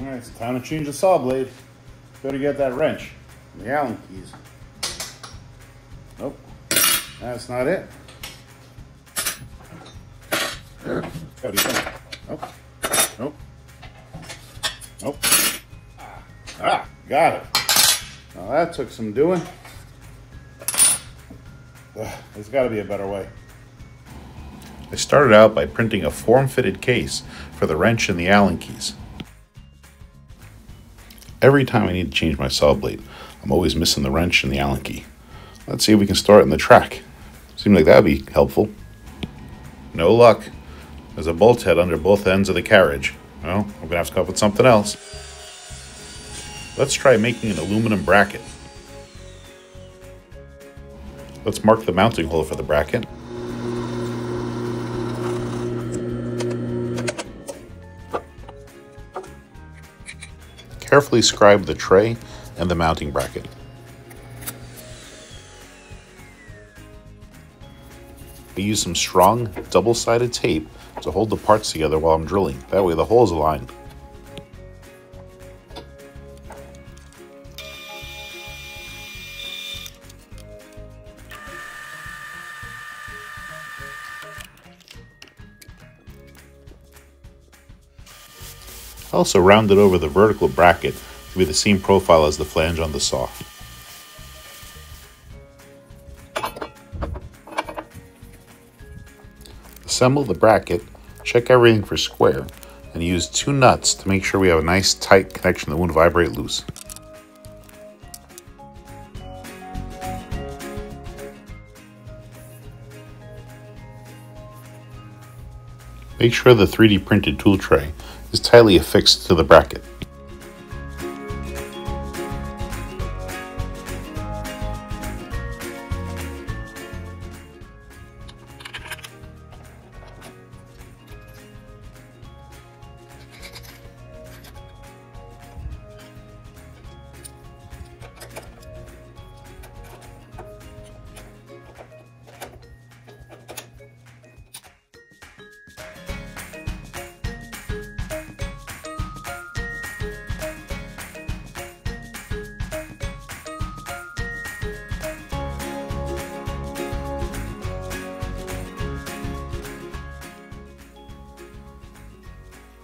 All right, it's time to change the saw blade. Better get that wrench and the Allen keys. Nope, that's not it. Nope, nope, nope. Ah, got it. Now that took some doing. There's got to be a better way. I started out by printing a form-fitted case for the wrench and the Allen keys. Every time I need to change my saw blade, I'm always missing the wrench and the Allen key. Let's see if we can start in the track. Seems like that would be helpful. No luck. There's a bolt head under both ends of the carriage. Well, I'm going to have to come up with something else. Let's try making an aluminum bracket. Let's mark the mounting hole for the bracket. Carefully scribe the tray and the mounting bracket. I use some strong, double-sided tape to hold the parts together while I'm drilling. That way the holes align. I also rounded over the vertical bracket to be the same profile as the flange on the saw. Assemble the bracket, check everything for square, and use two nuts to make sure we have a nice tight connection that won't vibrate loose. Make sure the 3D printed tool tray is tightly affixed to the bracket.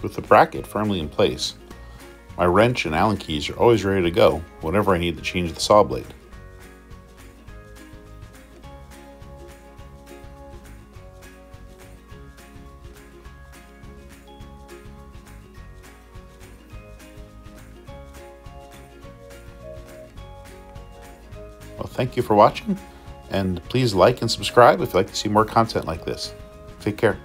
With the bracket firmly in place, my wrench and Allen keys are always ready to go whenever I need to change the saw blade. Well, thank you for watching, and please like and subscribe if you'd like to see more content like this. Take care.